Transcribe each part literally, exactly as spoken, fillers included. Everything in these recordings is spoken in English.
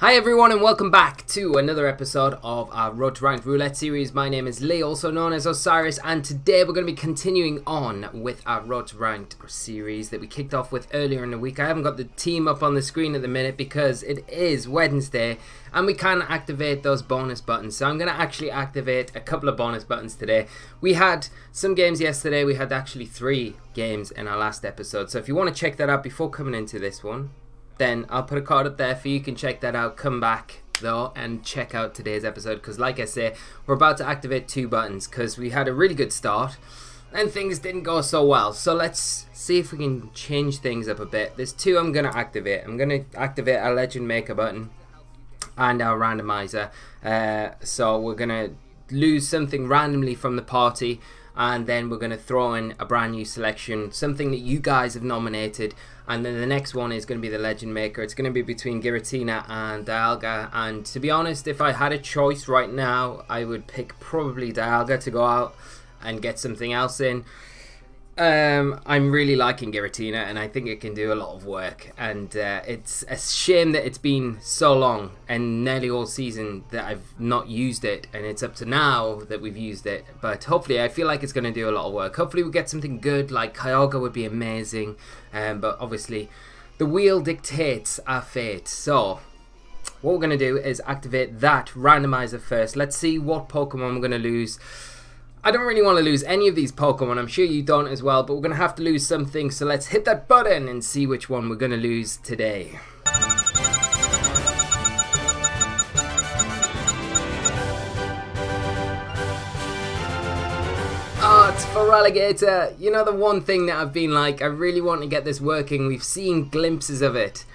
Hi everyone and welcome back to another episode of our Road to Ranked Roulette series. My name is Lee, also known as Osiris, and today we're going to be continuing on with our Road to Ranked series that we kicked off with earlier in the week. I haven't got the team up on the screen at the minute because it is Wednesday and we can activate those bonus buttons. So I'm going to actually activate a couple of bonus buttons today. We had some games yesterday, we had actually three games in our last episode. So if you want to check that out before coming into this one, then I'll put a card up there for you. You can check that out. Come back though and check out today's episode because, like I say, we're about to activate two buttons because we had a really good start and things didn't go so well. So let's see if we can change things up a bit. There's two I'm going to activate. I'm going to activate our Legend Maker button and our Randomizer. Uh, so we're going to lose something randomly from the party, and then we're going to throw in a brand new selection, something that you guys have nominated. And then the next one is going to be the Legend Maker. It's going to be between Giratina and Dialga, and to be honest, if I had a choice right now, I would pick probably Dialga to go out and get something else in. Um, I'm really liking Giratina and I think it can do a lot of work, and uh, it's a shame that it's been so long and nearly all season that I've not used it, and it's up to now that we've used it, but hopefully I feel like it's going to do a lot of work. Hopefully we get something good, like Kyogre would be amazing, um, but obviously the wheel dictates our fate. So what we're going to do is activate that randomizer first. Let's see what Pokemon we're going to lose. I don't really want to lose any of these Pokemon, I'm sure you don't as well, but we're going to have to lose something, so let's hit that button and see which one we're going to lose today. Oh, it's Feraligatr. You know, the one thing that I've been like, I really want to get this working. We've seen glimpses of it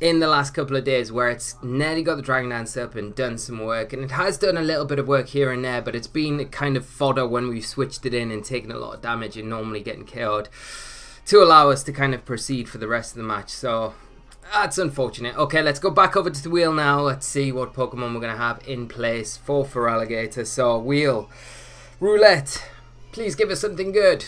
in the last couple of days where it's nearly got the Dragon Dance up and done some work, and it has done a little bit of work here and there, but it's been kind of fodder when we've switched it in and taken a lot of damage and normally getting K O'd to allow us to kind of proceed for the rest of the match. So that's unfortunate. Okay, let's go back over to the wheel now. Let's see what Pokemon we're going to have in place for Feraligatr. So wheel roulette, please give us something good.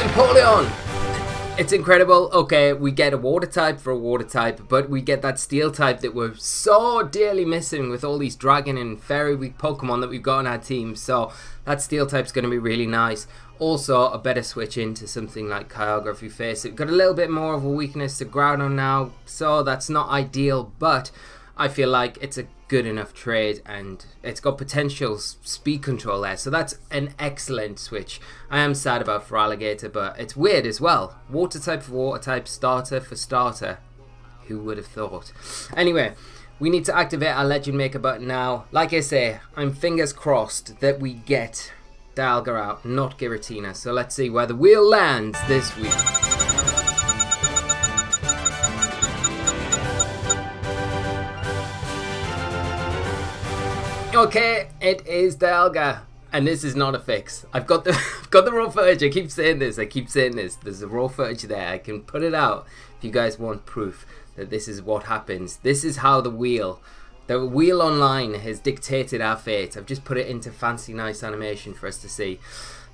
Empoleon! It's incredible. Okay, we get a water type for a water type, but we get that steel type that we're so dearly missing with all these dragon and fairy weak Pokemon that we've got on our team. So that steel type's going to be really nice. Also, a better switch into something like Kyogre if you face it. We've got a little bit more of a weakness to Groudon now, so that's not ideal, but I feel like it's a good enough trade and it's got potential speed control there, so that's an excellent switch. I am sad about Feraligatr, but it's weird as well. Water type for water type, starter for starter. Who would have thought? Anyway, we need to activate our Legend Maker button now. Like I say, I'm fingers crossed that we get Dialga out, not Giratina. So let's see where the wheel lands this week. Okay, it is Dialga, and this is not a fix. I've got the I've got the raw footage. I keep saying this, I keep saying this. There's a raw footage there. I can put it out if you guys want proof that this is what happens. This is how the wheel, the wheel online has dictated our fate. I've just put it into fancy nice animation for us to see.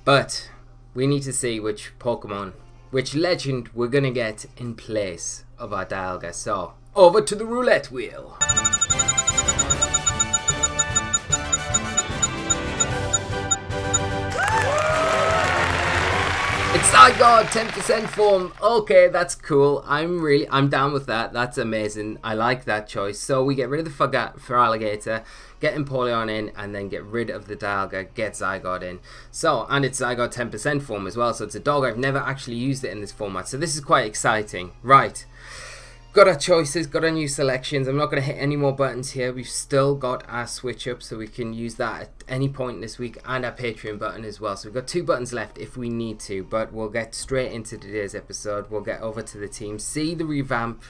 But we need to see which Pokemon, which legend we're gonna get in place of our Dialga. So over to the roulette wheel. Zygarde, ten percent form. Okay, that's cool. I'm really, I'm down with that. That's amazing. I like that choice. So we get rid of the Feraligatr, get Empoleon in, and then get rid of the Dialga, get Zygarde in. So, and it's Zygarde ten percent form as well. So it's a dog. I've never actually used it in this format. So this is quite exciting. Right. Got our choices, got our new selections. I'm not going to hit any more buttons here. We've still got our switch up, so we can use that at any point this week, and our Patreon button as well. So we've got two buttons left if we need to, but we'll get straight into today's episode. We'll get over to the team, see the revamped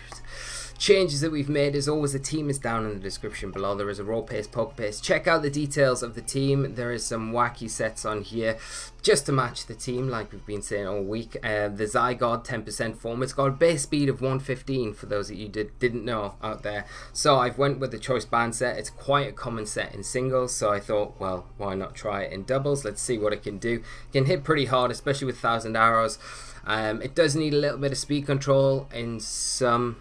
changes that we've made. As always, the team is down in the description below. There is a roll paste, poke paste. Check out the details of the team. There is some wacky sets on here just to match the team, like we've been saying all week. Uh, the Zygarde ten percent form, it's got a base speed of one fifteen for those that you did, didn't know out there. So I've went with the choice band set. It's quite a common set in singles, so I thought, well, why not try it in doubles? Let's see what it can do. It can hit pretty hard, especially with thousand arrows. Um, it does need a little bit of speed control in some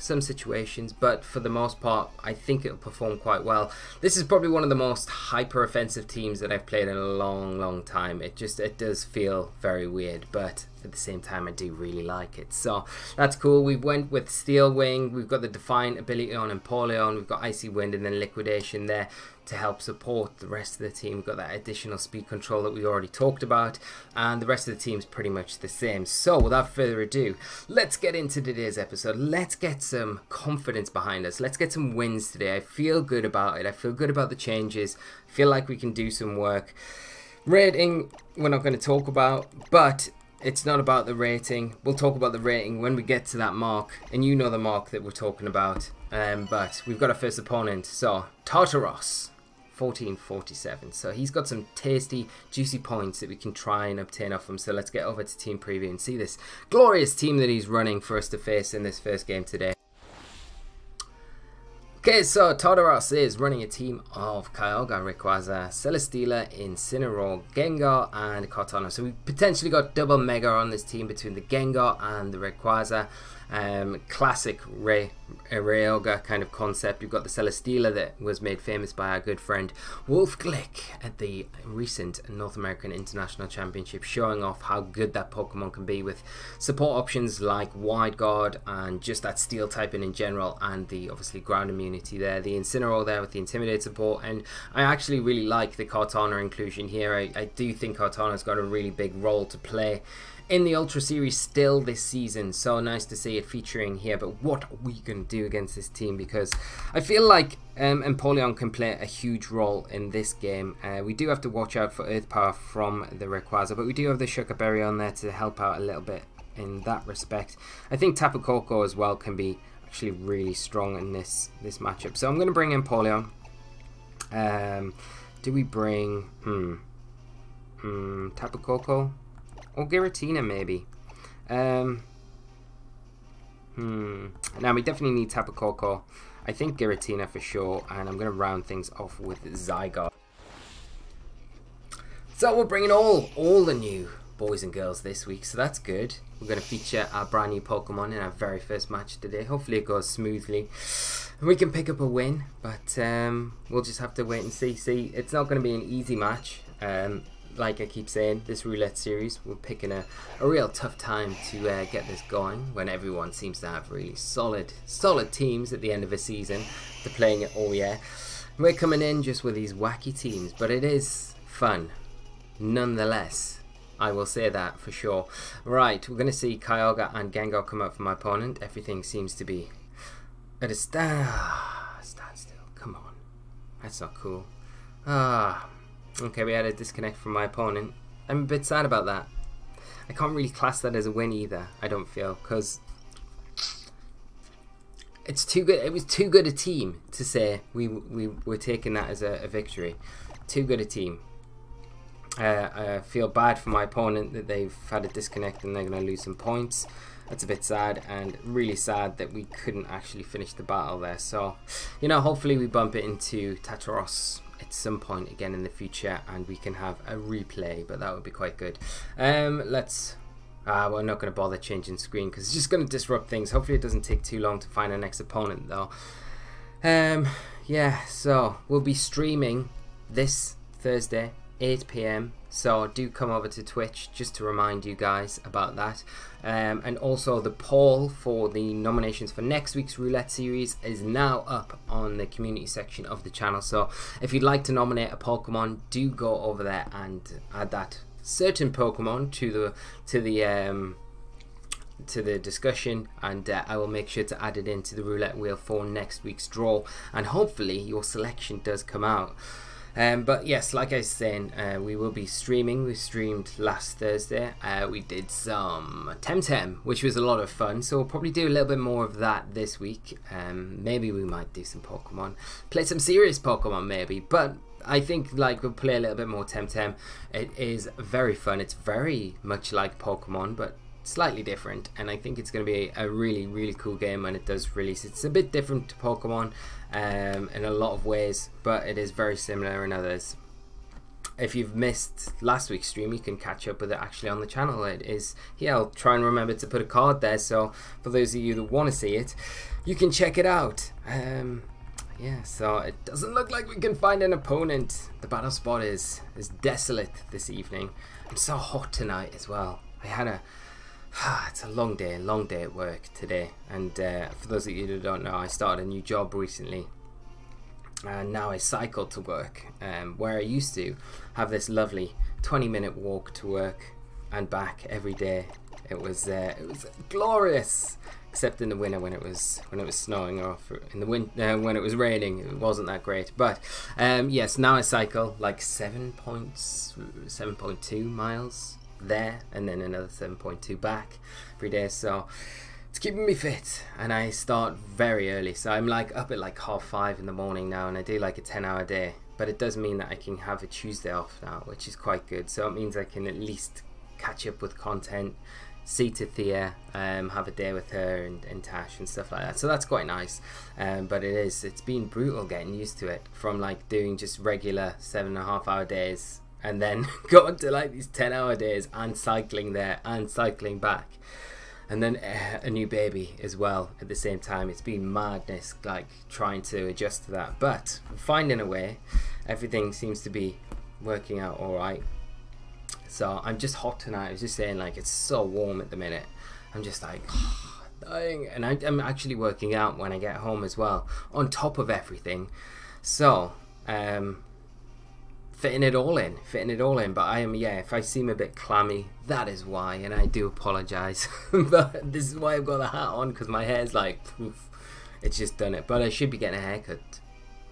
some situations, but for the most part I think it'll perform quite well. This is probably one of the most hyper offensive teams that I've played in a long long time. It just it does feel very weird, but at the same time I do really like it, so that's cool. We went with Steel Wing, we've got the Defiant ability on Empoleon, we've got Icy Wind and then Liquidation there to help support the rest of the team. We've got that additional speed control that we already talked about, and the rest of the team's pretty much the same. So without further ado, let's get into today's episode. Let's get some confidence behind us, let's get some wins today. I feel good about it, I feel good about the changes, I feel like we can do some work. Rating we're not going to talk about, but it's not about the rating. We'll talk about the rating when we get to that mark, and you know the mark that we're talking about. Um, but we've got our first opponent, so Tartaros, fourteen forty-seven. So he's got some tasty, juicy points that we can try and obtain off him. So let's get over to team preview and see this glorious team that he's running for us to face in this first game today. Okay, so Tartaros is running a team of Kyogre, Rayquaza, Celesteela, Incineroar, Gengar and Cortana. So we've potentially got double Mega on this team between the Gengar and the Rayquaza. Um, classic Ray, Rayquaza kind of concept. We've got the Celesteela that was made famous by our good friend Wolf Glick at the recent North American International Championship, showing off how good that Pokemon can be with support options like Wide Guard and just that steel typing in general, and the obviously ground immunity there. The Incineroar there with the Intimidate support, and I actually really like the Kartana inclusion here. I, I do think Kartana's got a really big role to play in the Ultra Series still this season, so nice to see it featuring here. But what are we going to do against this team? Because I feel like um, Empoleon can play a huge role in this game. Uh, we do have to watch out for Earth Power from the Rayquaza, but we do have the Sugar Berry on there to help out a little bit in that respect. I think Tapu Koko as well can be actually really strong in this, this matchup. So I'm going to bring Empoleon. Um, do we bring... Hmm... Hmm... Tapu Koko? Or Giratina, maybe. Um, hmm. Now, we definitely need Tapu Koko. I think Giratina for sure. And I'm going to round things off with Zygarde. So, we're bringing all, all the new boys and girls this week. So, that's good. We're going to feature our brand new Pokemon in our very first match today. Hopefully, it goes smoothly and we can pick up a win. But um, we'll just have to wait and see. See, it's not going to be an easy match. Um... Like I keep saying, this roulette series, we're picking a, a real tough time to uh, get this going when everyone seems to have really solid, solid teams at the end of a season. They're playing it all year. We're coming in just with these wacky teams, but it is fun nonetheless. I will say that for sure. Right, we're going to see Kyogre and Gengar come up for my opponent. Everything seems to be at a stand, standstill. Come on. That's not cool. Ah... Okay, we had a disconnect from my opponent. I'm a bit sad about that. I can't really class that as a win either, I don't feel, because it's too good. It was too good a team to say we we were taking that as a, a victory. Too good a team. Uh, I feel bad for my opponent that they've had a disconnect and they're going to lose some points. That's a bit sad, and really sad that we couldn't actually finish the battle there. So, you know, hopefully we bump it into Tartaros at some point again in the future and we can have a replay, but that would be quite good. Um, let's... Ah, uh, we're not going to bother changing screen because it's just going to disrupt things. Hopefully it doesn't take too long to find our next opponent though. Um, yeah, so we'll be streaming this Thursday, eight p m So do come over to Twitch just to remind you guys about that. Um, and also the poll for the nominations for next week's roulette series is now up on the community section of the channel. So if you'd like to nominate a Pokemon, do go over there and add that certain Pokemon to the to the um, to the discussion, and uh, I will make sure to add it into the roulette wheel for next week's draw, and hopefully your selection does come out. Um, but yes, like I was saying, uh, we will be streaming. We streamed last Thursday. Uh, we did some Temtem, which was a lot of fun. So we'll probably do a little bit more of that this week. Um, maybe we might do some Pokemon. Play some serious Pokemon maybe. But I think like we'll play a little bit more Temtem. It is very fun. It's very much like Pokemon, but slightly different, and I think it's going to be a really really cool game when it does release. It's a bit different to Pokemon um, in a lot of ways, but it is very similar in others. If you've missed last week's stream, you can catch up with it actually on the channel. It is, yeah, I'll try and remember to put a card there, so for those of you that want to see it, you can check it out. Um, yeah, so it doesn't look like we can find an opponent. The battle spot is, is desolate this evening. It's so hot tonight as well. I had a It's a long day, long day at work today, and uh, for those of you who don't know, I started a new job recently, and now I cycle to work, um, where I used to have this lovely twenty minute walk to work and back every day. It was uh, it was glorious, except in the winter when it was when it was snowing, or in the winter uh, when it was raining. It wasn't that great, but um, yes, now I cycle like seven points, seven point two miles. There and then another seven point two back every day, so it's keeping me fit. And I start very early, so I'm like up at like half five in the morning now, and I do like a ten hour day, but it does mean that I can have a Tuesday off now, which is quite good. So it means I can at least catch up with content, see Tithia, um, have a day with her and, and Tash and stuff like that, so that's quite nice. Um, but it is, it's been brutal getting used to it from like doing just regular seven and a half hour days and then going to like these ten hour days and cycling there and cycling back, and then uh, a new baby as well at the same time. It's been madness, like trying to adjust to that, but finding a way. Everything seems to be working out all right. So I'm just hot tonight. I was just saying, like, it's so warm at the minute. I'm just like oh, dying, and I, I'm actually working out when I get home as well on top of everything. So um fitting it all in, fitting it all in, but I am, yeah, if I seem a bit clammy, that is why, and I do apologise, but this is why I've got the hat on, because my hair's like, poof, it's just done it. But I should be getting a haircut,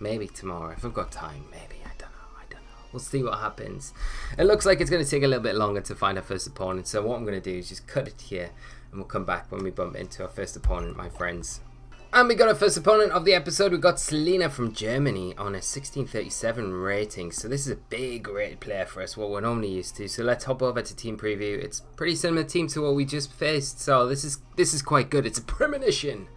maybe tomorrow, if I've got time, maybe, I don't know, I don't know, we'll see what happens. It looks like it's going to take a little bit longer to find our first opponent, so what I'm going to do is just cut it here, and we'll come back when we bump into our first opponent, my friends. And we got our first opponent of the episode. We got Selena from Germany on a sixteen thirty-seven rating. So this is a big rated player for us, what we're normally used to. So let's hop over to team preview. It's pretty similar team to what we just faced. So this is this is quite good. It's a premonition.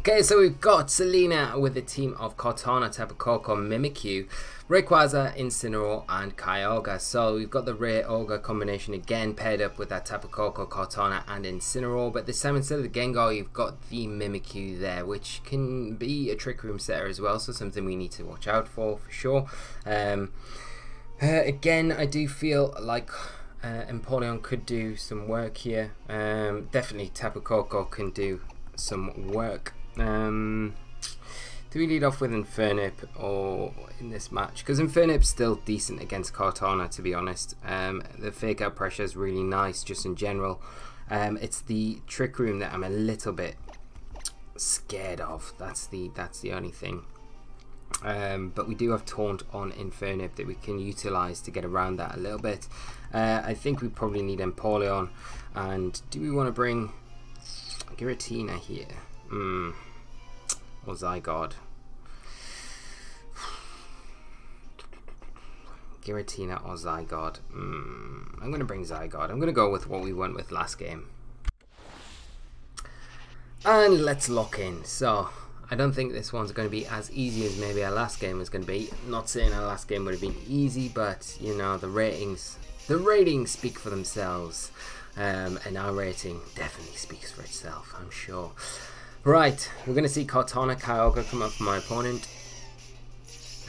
Okay, so we've got Selena with a team of Cortana, Tapu Koko, Mimikyu, Rayquaza, Incineroar, and Kyogre. So we've got the Ray-Ogre combination again paired up with that Tapu Koko, Cortana, and Incineroar. But this time, instead of the Gengar, you've got the Mimikyu there, which can be a Trick Room setter as well. So something we need to watch out for, for sure. Um, uh, again, I do feel like uh, Empoleon could do some work here. Um, definitely Tapu Koko can do some work. Um, do we lead off with Infernape or in this match? Because Infernape's still decent against Kartana, to be honest. Um, the fake out pressure is really nice, just in general. Um, it's the Trick Room that I'm a little bit scared of. That's the that's the only thing. Um, but we do have Taunt on Infernape that we can utilise to get around that a little bit. Uh, I think we probably need Empoleon, and do we want to bring Giratina here? Hmm, or Zygarde. Giratina or Zygarde. Mm, I'm going to bring Zygarde. I'm going to go with what we went with last game. And let's lock in. So, I don't think this one's going to be as easy as maybe our last game was going to be. I'm not saying our last game would have been easy, but, you know, the ratings, the ratings speak for themselves. Um, and our rating definitely speaks for itself, I'm sure. Right, we're going to see Cortana, Kyogre come up for my opponent.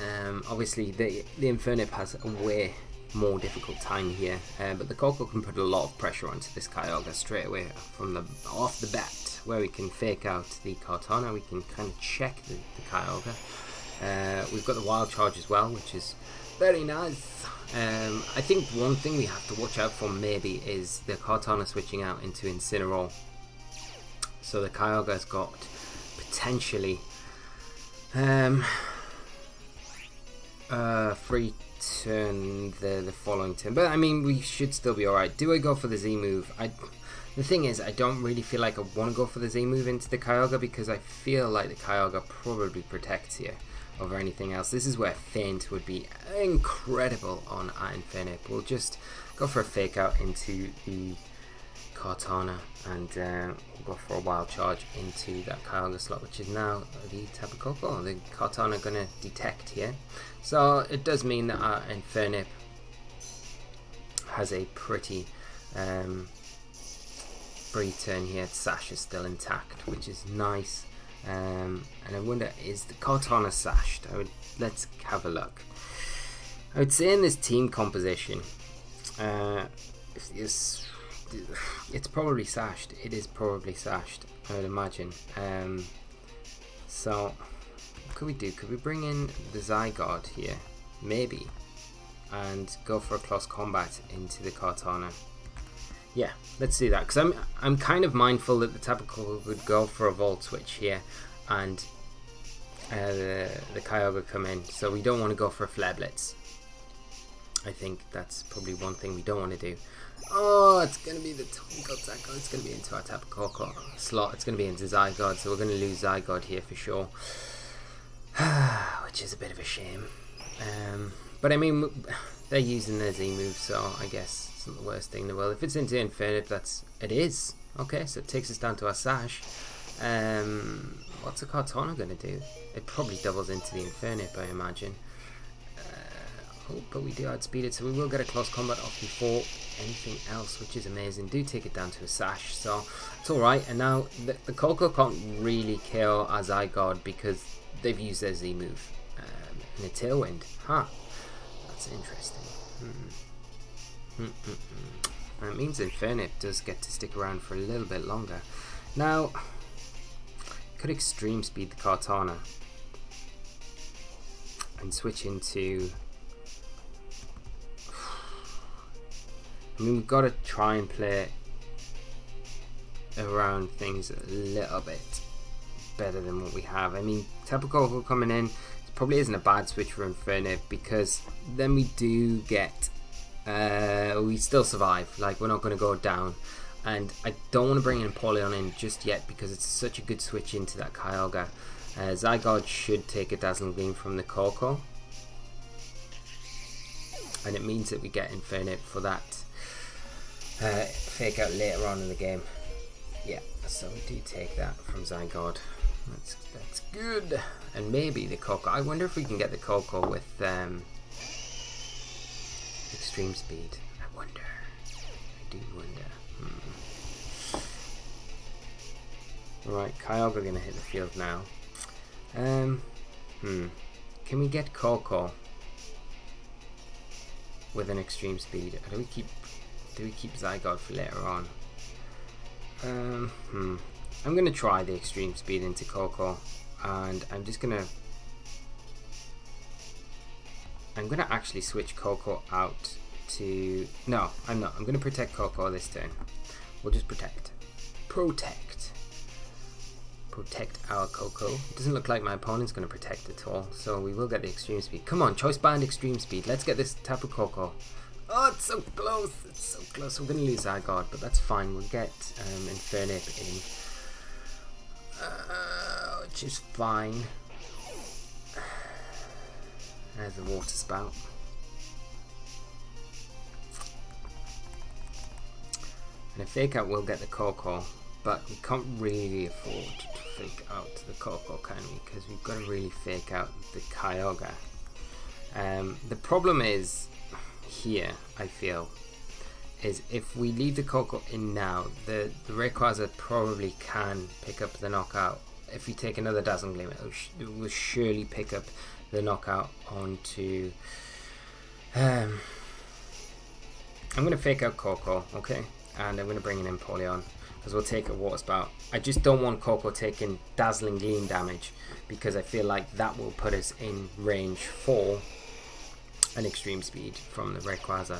Um, obviously, the, the Infernape has a way more difficult time here, uh, but the Koko can put a lot of pressure onto this Kyogre straight away from the off the bat, where we can fake out the Cortana, we can kind of check the, the Kyogre. Uh, we've got the Wild Charge as well, which is very nice. Um, I think one thing we have to watch out for maybe is the Cortana switching out into Incineroar. So the Kyogre's got potentially um, uh, free turn the, the following turn. But I mean, we should still be alright. Do I go for the Z move? I, the thing is, I don't really feel like I want to go for the Z move into the Kyogre because I feel like the Kyogre probably protects here over anything else. This is where Feint would be incredible on Infernape. We'll just go for a fake out into the Cortana and uh, we'll go for a wild charge into that Kyogre slot, which is now the Tapu Koko. The Cortana gonna detect here, so it does mean that our Infernape has a pretty um, free turn here. Sash is still intact, which is nice. Um, and I wonder, is the Cortana sashed? I would, let's have a look. I would say in this team composition, uh, it's, it's probably sashed. It is probably sashed, I would imagine. Um, so, what could we do? Could we bring in the Zygarde here? Maybe. And go for a close combat into the Cortana. Yeah, let's do that, because I'm, I'm kind of mindful that the Tapu Koko would go for a Volt Switch here and uh, the, the Kyogre come in, so we don't want to go for a Flare Blitz. I think that's probably one thing we don't want to do. Oh, it's going to be the Tapu It's going to be into our Tapu Koko slot. It's going to be into Zygarde, so we're going to lose Zygarde here for sure, which is a bit of a shame. Um, but I mean, they're using their Z move, so I guess the worst thing in the world. If it's into Infernape, that's it is. Okay, so it takes us down to our Sash. Um, what's a Cortana going to do? It probably doubles into the Infernape, I imagine. Uh, oh, but we do outspeed it, so we will get a close combat off before anything else, which is amazing. Do take it down to a Sash, so it's alright. And now the, the Koko can't really kill our Zygarde because they've used their Z move. Um, and a Tailwind. Huh. That's interesting. Hmm. Mm -mm -mm. That means Infernape does get to stick around for a little bit longer. Now, could extreme speed the Cortana and switch into... I mean, we've got to try and play around things a little bit better than what we have. I mean, Tapu Koko coming in probably isn't a bad switch for Infernape, because then we do get... Uh, we still survive, like we're not going to go down, and I don't want to bring Empoleon in just yet because it's such a good switch into that Kyogre. uh, Zygarde should take a Dazzling Gleam from the Koko, and it means that we get Infernape for that uh, fake out later on in the game. Yeah, so we do take that from Zygarde. That's, that's good. And maybe the Koko, I wonder if we can get the Koko with um, extreme speed. I wonder. I do wonder. Hmm. Right, Kyogre gonna hit the field now. Um, hmm. Can we get Koko with an extreme speed? Or do we keep? Do we keep Zygarde for later on? Um, hmm. I'm gonna try the extreme speed into Koko, and I'm just gonna. I'm going to actually switch Koko out to... No, I'm not. I'm going to protect Koko this turn. We'll just protect. Protect. Protect our Koko. It doesn't look like my opponent's going to protect at all, so we will get the extreme speed. Come on, Choice Band Extreme Speed. Let's get this Tapu Koko. Oh, it's so close. It's so close. We're going to lose Zygarde, but that's fine. We'll get um, Infernape in, uh, which is fine. There's the water spout. And a fake out will get the Koko, but we can't really afford to fake out the Koko, can we? Because we've got to really fake out the Kyogre. Um, the problem is here, I feel, is if we leave the Koko in now, the, the Rayquaza probably can pick up the knockout. If we take another Dazzling Gleam, it will, sh it will surely pick up the knockout onto... Um, I'm going to fake out Koko, okay? And I'm going to bring in Empoleon, because we'll take a Water Spout. I just don't want Koko taking Dazzling Gleam damage, because I feel like that will put us in range for an Extreme Speed from the Rayquaza.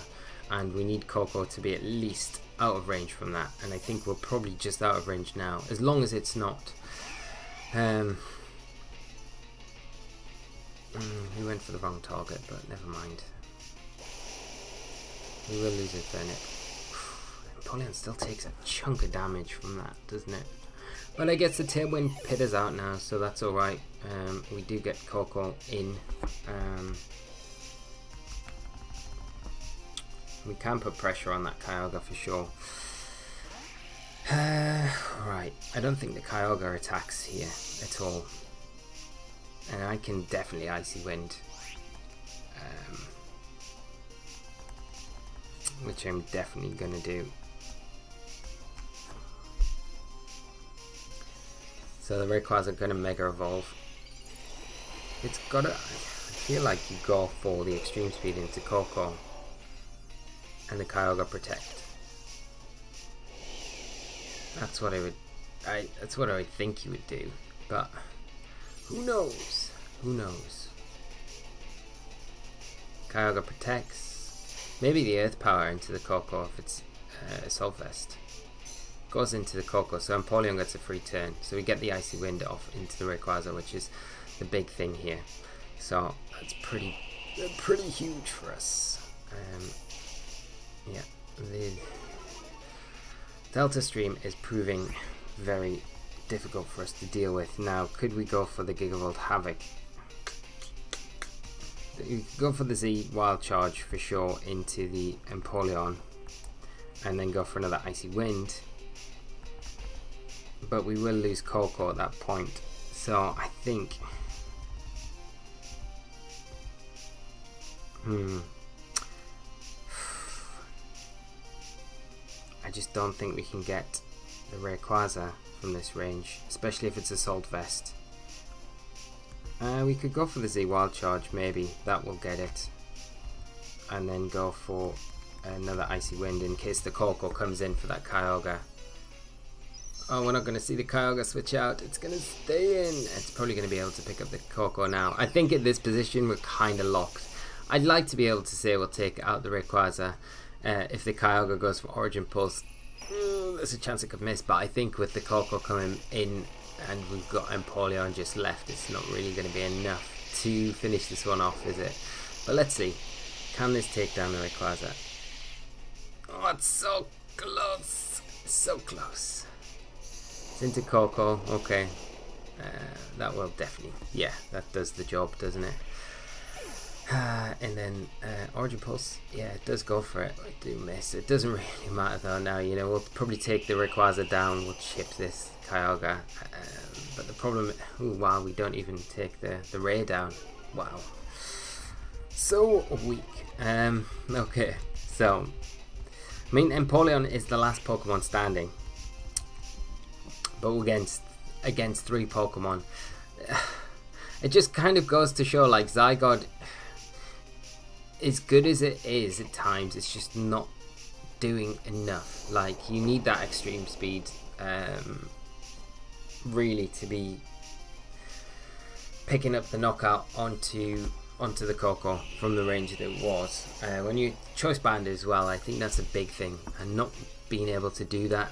And we need Koko to be at least out of range from that. And I think we're probably just out of range now, as long as it's not... Um, Mm, he went for the wrong target, but never mind. We will lose Infernape. Empoleon still takes a chunk of damage from that, doesn't it? Well, it gets the Tailwind Pitters out now, so that's alright. Um, we do get Koko in. Um, we can put pressure on that Kyogre for sure. Uh, right, I don't think the Kyogre attacks here at all. And I can definitely Icy Wind. Um, which I'm definitely going to do. So the Rayquaza are going to Mega Evolve. It's got to... I feel like you go for the Extreme Speed into Koko. And the Kyogre Protect. That's what I would... I, that's what I would think you would do. But... who knows? Who knows? Kyogre protects. Maybe the Earth Power into the Koko if it's uh, Assault Vest. Goes into the Koko, so Empoleon gets a free turn. So we get the Icy Wind off into the Rayquaza, which is the big thing here. So that's pretty pretty huge for us. Um, yeah, the Delta Stream is proving very difficult for us to deal with. Now, could we go for the Gigavolt Havoc? You could go for the Z Wild Charge for sure into the Empoleon and then go for another Icy Wind, but we will lose Koko at that point, so I think hmm I just don't think we can get the Rayquaza from this range, especially if it's Assault Vest. Uh, we could go for the Z Wild Charge, maybe that will get it, and then go for another Icy Wind in case the Koko comes in for that Kyogre. Oh, we're not going to see the Kyogre switch out, it's going to stay in. It's probably going to be able to pick up the Koko now. I think at this position we're kind of locked. I'd like to be able to say we'll take out the Rayquaza uh, if the Kyogre goes for Origin Pulse. Mm, there's a chance it could miss, but I think with the Koko coming in and we've got Empoleon just left, it's not really going to be enough to finish this one off, is it? But let's see. Can this take down the Rayquaza? Oh, it's so close. So close. It's into Koko. Okay. Uh, that will definitely... yeah, that does the job, doesn't it? Uh, and then uh, Origin Pulse, yeah, it does go for it. I do miss. It doesn't really matter though now, you know, we'll probably take the Rayquaza down, we'll chip this Kyogre. Um, but the problem, ooh, wow, we don't even take the, the Ray down. Wow. So weak. Um, okay, so, I mean, Empoleon is the last Pokemon standing. But against, against three Pokemon. It just kind of goes to show, like, Zygarde... as good as it is at times, it's just not doing enough. Like, you need that extreme speed um, really to be picking up the knockout onto onto the Koko from the range that it was. Uh, when you choice band as well, I think that's a big thing, and not being able to do that,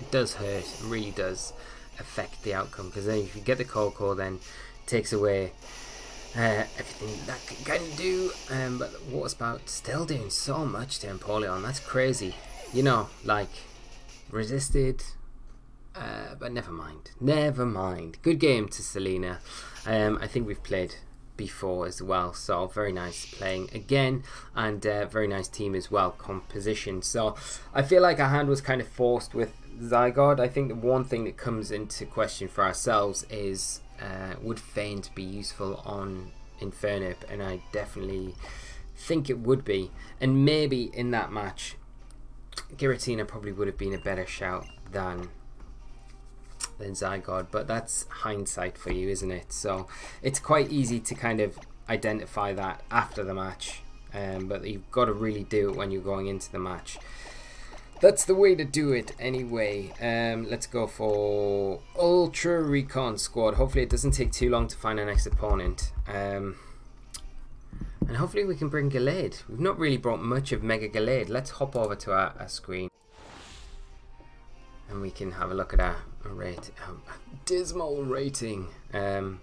it does hurt. It really does affect the outcome, because then if you get the Koko, then it takes away Uh, everything that can do, um, but the Water Spout still doing so much to Empoleon, that's crazy. You know, like, resisted, uh, but never mind, never mind. Good game to Selena. Um, I think we've played before as well, so very nice playing again, and uh, very nice team as well, composition. So I feel like our hand was kind of forced with Zygarde. I think the one thing that comes into question for ourselves is Uh, would Feint be useful on Infernape, and I definitely think it would be, and maybe in that match Giratina probably would have been a better shout than than Zygarde, but that's hindsight for you, isn't it? So it's quite easy to kind of identify that after the match, um, but you've got to really do it when you're going into the match. That's the way to do it anyway. Um, let's go for Ultra Recon Squad. Hopefully it doesn't take too long to find our next opponent. Um, and hopefully we can bring Gallade. We've not really brought much of Mega Gallade. Let's hop over to our, our screen. And we can have a look at our rate, um, dismal rating. Um,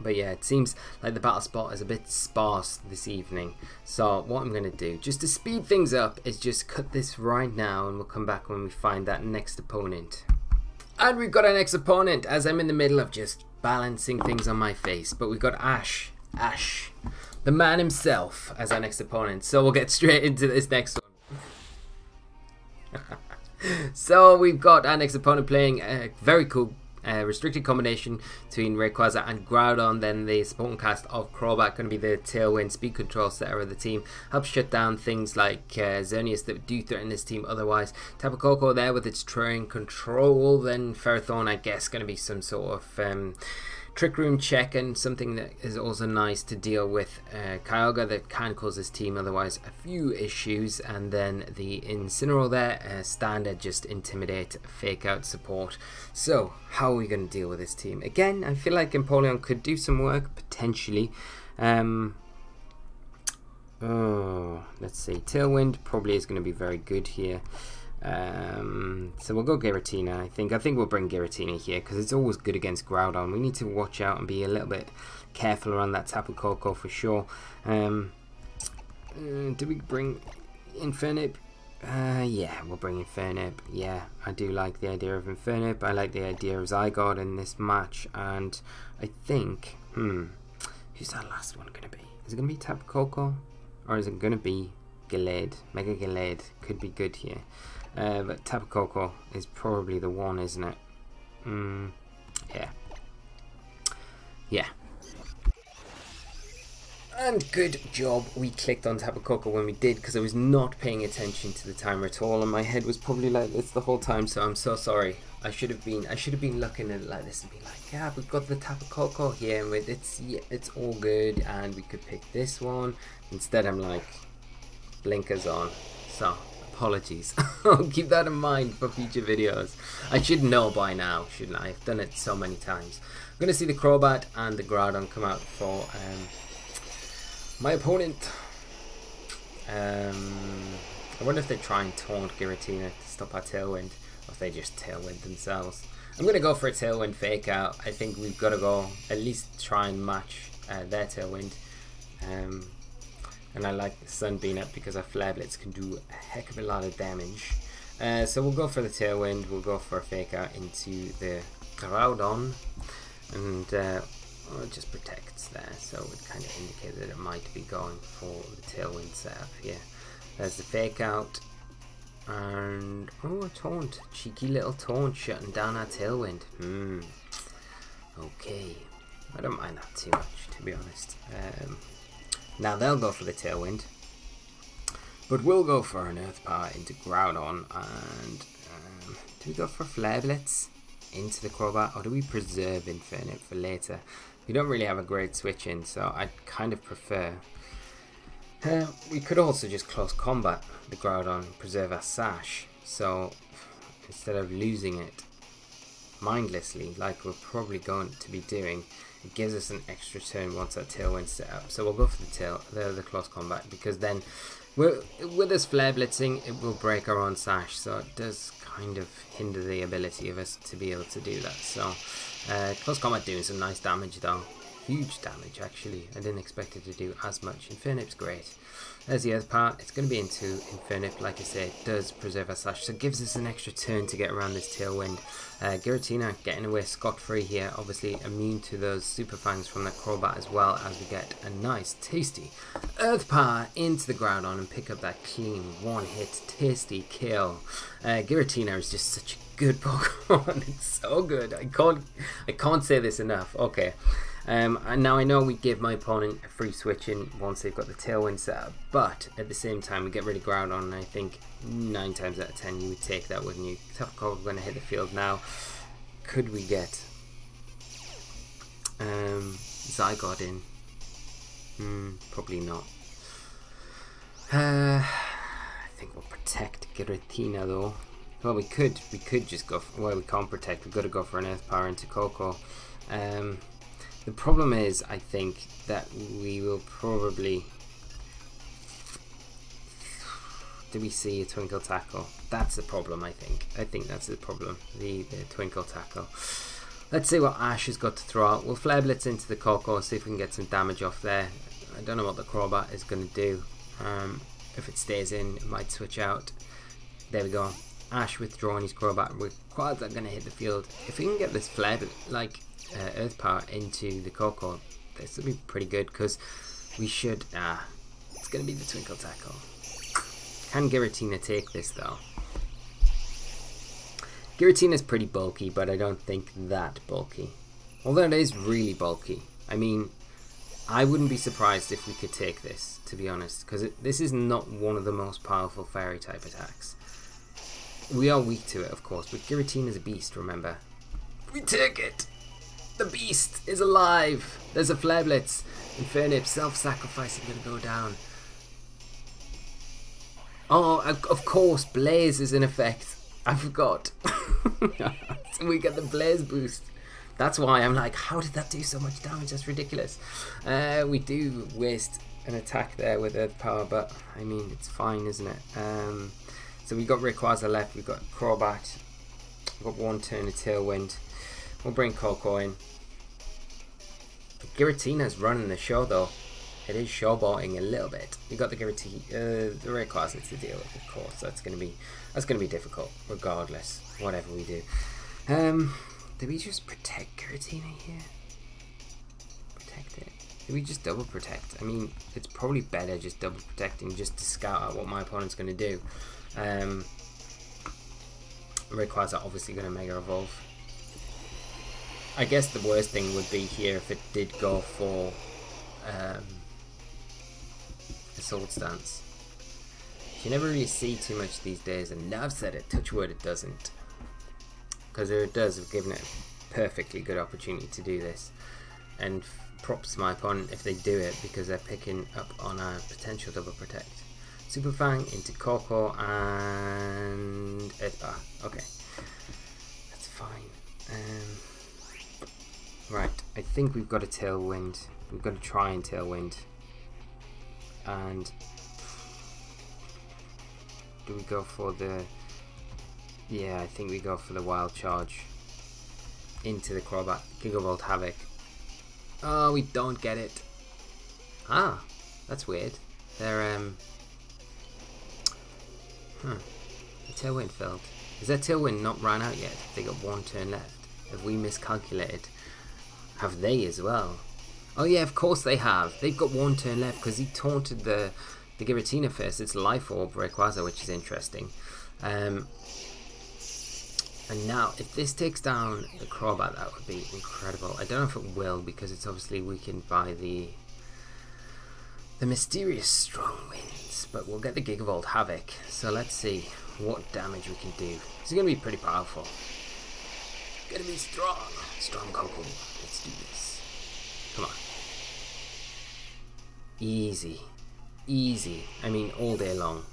But yeah, it seems like the battle spot is a bit sparse this evening. So what I'm going to do, just to speed things up, is just cut this right now, and we'll come back when we find that next opponent. And we've got our next opponent, as I'm in the middle of just balancing things on my face. But we've got Ash. Ash. The man himself as our next opponent. So we'll get straight into this next one. So we've got our next opponent playing a very cool Uh, restricted combination between Rayquaza and Groudon. Then the supporting cast of Crawdaunt, going to be the Tailwind speed control setter of the team. Helps shut down things like uh, Xerneas that do threaten this team otherwise. Tapu Koko there with its terrain control. Then Ferrothorn, I guess, going to be some sort of um, trick room check, and something that is also nice to deal with. Uh, Kyogre that can cause this team otherwise a few issues. And then the Incineroar there, uh, standard, just intimidate, fake out support. So how are we going to deal with this team? Again, I feel like Empoleon could do some work potentially. Um, oh, let's see. Tailwind probably is going to be very good here. Um, so we'll go Giratina. I think I think we'll bring Giratina here because it's always good against Groudon. We need to watch out and be a little bit careful around that Tapu Koko for sure. Um, uh, do we bring Infernape? Uh, yeah, we'll bring Infernape. Yeah, I do like the idea of Infernape. I like the idea of Zygarde in this match, and I think hmm, who's that last one gonna be? Is it gonna be Tapu Koko, or is it gonna be Gallade? Mega Gallade could be good here. Uh, but Tapu Koko is probably the one, isn't it? Mm, yeah. Yeah. And good job we clicked on Tapu Koko when we did, because I was not paying attention to the timer at all, and my head was probably like this the whole time, so I'm so sorry. I should have been I should have been looking at it like this and be like, yeah, we've got the Tapu Koko here, and it's, yeah, it's all good, and we could pick this one. Instead I'm like, blinkers on. So apologies. I'll keep that in mind for future videos. I should know by now, shouldn't I? I've done it so many times. I'm going to see the Crobat and the Groudon come out for um, my opponent. Um, I wonder if they try and taunt Giratina to stop our Tailwind, or if they just Tailwind themselves. I'm going to go for a Tailwind fake out. I think we've got to go at least try and match uh, their Tailwind. Um, And I like the Sunbeam up because our Flare Blitz can do a heck of a lot of damage. Uh, so we'll go for the Tailwind, we'll go for a Fake Out into the Groudon. And uh, well, it just protects there, so it would kind of indicate that it might be going for the Tailwind setup here. There's the Fake Out. And, oh, a Taunt. Cheeky little Taunt shutting down our Tailwind. Hmm. Okay. I don't mind that too much, to be honest. Um... Now they'll go for the Tailwind, but we'll go for an Earth Power into Groudon, and um, do we go for Flare Blitz into the Crobat, or do we preserve Infernape for later? We don't really have a great switch in, so I kind of prefer. Uh, we could also just close combat the Groudon, preserve our Sash, so instead of losing it mindlessly, like we're probably going to be doing, it gives us an extra turn once our Tailwind's set up. So we'll go for the tail, the, the close combat, because then we're, with us Flare Blitzing, it will break our own Sash, so it does kind of hinder the ability of us to be able to do that. So uh, close combat doing some nice damage though. Huge damage actually. I didn't expect it to do as much. Infernape's great. There's the other part. It's going to be into Infernape. Like I say, it does preserve our Sash, so it gives us an extra turn to get around this Tailwind. Uh, Giratina getting away scot-free here, obviously immune to those Super Fangs from the Crobat, as well as we get a nice tasty Earth Power into the Groudon and pick up that clean one-hit tasty kill. Uh, Giratina is just such a good Pokemon. It's so good. I can't, I can't say this enough. Okay. Um, and now I know we give my opponent a free switch in once they've got the Tailwind set up, but at the same time we get rid of Groudon, and I think nine times out of ten you would take that, wouldn't you? Tapu Koko going to hit the field now. Could we get um, Zygarde in? Mm, probably not. Uh, I think we'll protect Giratina though. Well, we could, we could just go for, well, we can't protect, we've got to go for an Earth Power into Koko. Um, The problem is, I think, that we will probably... Do we see a Twinkle Tackle? That's the problem, I think. I think that's the problem, the, the Twinkle Tackle. Let's see what Ash has got to throw out. We'll Flare Blitz into the Koko and see if we can get some damage off there. I don't know what the Crobat is going to do. Um, if it stays in, it might switch out. There we go. Ash withdrawing his Crobat. We're quite going to hit the field. If we can get this Flare, like uh, Earth Power, into the Koko, this would be pretty good because we should... Ah, it's going to be the Twinkle Tackle. Can Giratina take this though? Giratina's pretty bulky, but I don't think that bulky. Although it is really bulky. I mean, I wouldn't be surprised if we could take this, to be honest, because this is not one of the most powerful Fairy-type attacks. We are weak to it, of course, but Giratina's a beast, remember. We take it! The beast is alive! There's a Flare Blitz! Infernape self-sacrificing gonna go down. Oh, of course, Blaze is in effect. I forgot. So we get the Blaze boost. That's why I'm like, how did that do so much damage? That's ridiculous. Uh, we do waste an attack there with Earth Power, but I mean, it's fine, isn't it? Um, so we got Rayquaza left, we've got Crobat, we've got one turn of Tailwind. We'll bring Koko in. Giratina's running the show though. It is showboating a little bit. You got the Giratina, uh, the Rayquaza to deal with, of course. That's gonna be that's gonna be difficult, regardless. Whatever we do. Um, did we just protect Giratina here? Protect it. Did we just double protect? I mean, it's probably better just double protecting, just to scout out what my opponent's gonna do. Um, Rayquaza obviously gonna Mega Evolve. I guess the worst thing would be here if it did go for. Um, Assault Stance. You never really see too much these days, and I've said it, touch wood, it doesn't. Because if it does, we've given it a perfectly good opportunity to do this. And props to my opponent if they do it, because they're picking up on our potential double protect. Super Fang into Koko and Earth Power. Okay. That's fine. Um, right, I think we've got a Tailwind. We've got to try and Tailwind. And do we go for the, yeah, I think we go for the Wild Charge into the Crobat. Gigavolt Havoc. Oh, we don't get it. Ah, that's weird. They're um huh the Tailwind failed. Is their Tailwind not ran out yet? They got one turn left. Have we miscalculated? Have they as well? Oh yeah, of course they have. They've got one turn left because he taunted the the Giratina first. It's Life Orb Rayquaza, which is interesting. Um, and now, if this takes down the Crobat, that would be incredible. I don't know if it will because it's obviously weakened by the the mysterious strong winds. But we'll get the Gigavolt Havoc. So let's see what damage we can do. It's going to be pretty powerful. It's going to be strong. Strong Koko. Let's do this. Come on. Easy. Easy. I mean, all day long.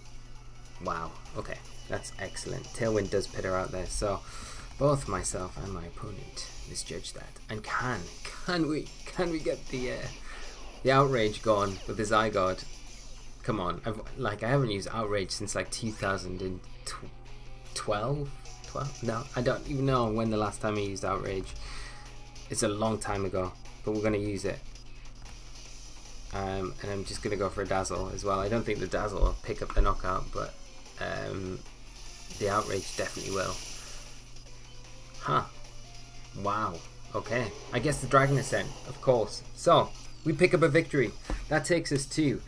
Wow. Okay. That's excellent. Tailwind does pitter out there, so both myself and my opponent misjudged that. And can, can we, can we get the, uh, the Outrage gone with the Zygarde? Come on. I've, like, I haven't used Outrage since, like, two thousand twelve? twelve? No, I don't even know when the last time I used Outrage. It's a long time ago. But we're going to use it. Um, and I'm just going to go for a Dazzle as well. I don't think the Dazzle will pick up the knockout, but um, the Outrage definitely will. Huh. Wow. Okay. I guess the Dragon Ascent, of course. So, we pick up a victory. That takes us to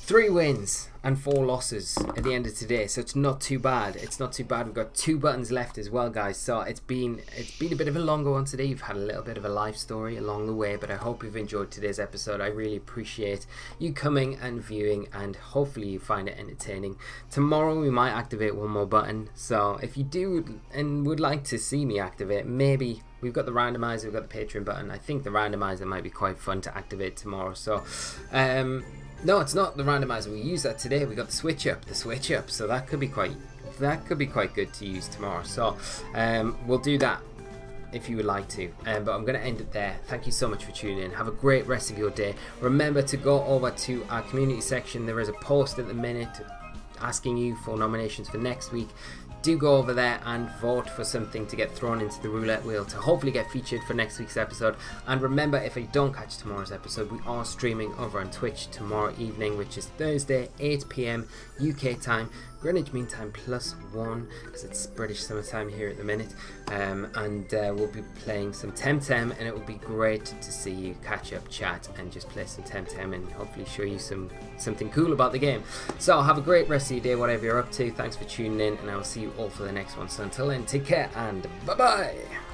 three wins and four losses at the end of today. So it's not too bad. It's not too bad. We've got two buttons left as well, guys. So it's been it's been a bit of a longer one today. You've had a little bit of a life story along the way, but I hope you've enjoyed today's episode. I really appreciate you coming and viewing, and hopefully you find it entertaining. Tomorrow we might activate one more button. So if you do and would like to see me activate, maybe we've got the randomizer, we've got the Patreon button. I think the randomizer might be quite fun to activate tomorrow. So um no, it's not the randomizer. We use that today. We got the switch up, the switch up. So that could be quite, that could be quite good to use tomorrow. So um, we'll do that if you would like to. Um, but I'm going to end it there. Thank you so much for tuning in. Have a great rest of your day. Remember to go over to our community section. There is a post at the minute asking you for nominations for next week. do go over there and vote for something to get thrown into the roulette wheel to hopefully get featured for next week's episode. And remember, if I don't catch tomorrow's episode, we are streaming over on Twitch tomorrow evening, which is Thursday, eight p m U K time, Greenwich Mean Time plus one, because it's British summertime here at the minute. Um, and uh, we'll be playing some Temtem, and it will be great to see you, catch up, chat, and just play some Temtem and hopefully show you some something cool about the game. So have a great rest of your day, whatever you're up to. Thanks for tuning in, and I will see you all for the next one. So until then, take care and bye bye.